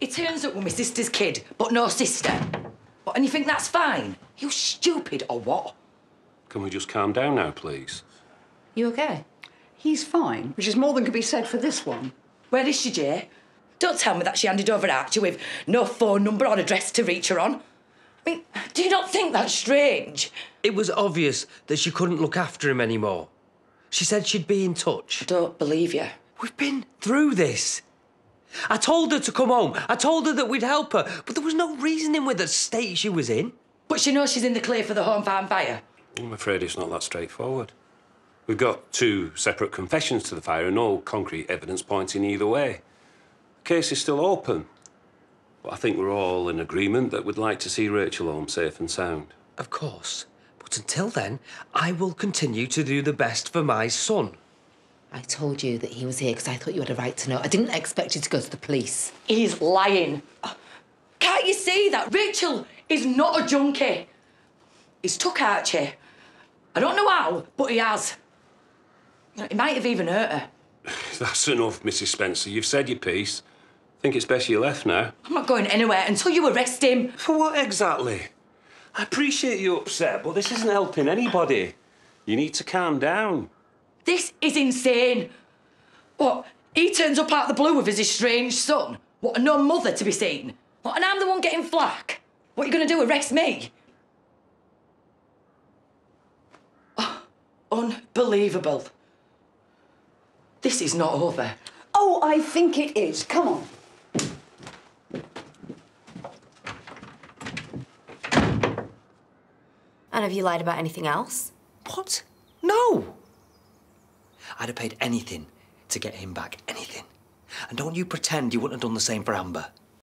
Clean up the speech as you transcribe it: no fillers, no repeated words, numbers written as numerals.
He turns up with my sister's kid, but no sister. What, and you think that's fine? You stupid or what? Can we just calm down now, please? You OK? He's fine, which is more than could be said for this one. Where is she, Jay? Don't tell me that she handed over Archie with no phone number or address to reach her on. I mean, do you not think that's strange? It was obvious that she couldn't look after him anymore. She said she'd be in touch. I don't believe you. We've been through this. I told her to come home. I told her that we'd help her, but there was no reasoning with the state she was in. But she knows she's in the clear for the home farm fire. I'm afraid it's not that straightforward. We've got two separate confessions to the fire and no concrete evidence pointing either way. The case is still open. But I think we're all in agreement that we'd like to see Rachel home safe and sound. Of course. But until then, I will continue to do the best for my son. I told you that he was here because I thought you had a right to know. I didn't expect you to go to the police. He's lying. Can't you see that? Rachel is not a junkie. He's took Archie. I don't know how, but he has. You know, he might have even hurt her. That's enough, Mrs. Spencer. You've said your piece. I think it's best you left now. I'm not going anywhere until you arrest him. For what exactly? I appreciate you upset, but this isn't helping anybody. You need to calm down. This is insane. What, he turns up out of the blue with his estranged son? What, and no mother to be seen? What, and I'm the one getting flack? What are you going to do, arrest me? Oh, unbelievable. This is not over. Oh, I think it is. Come on. And have you lied about anything else? What? No! I'd have paid anything to get him back, anything. And don't you pretend you wouldn't have done the same for Amber.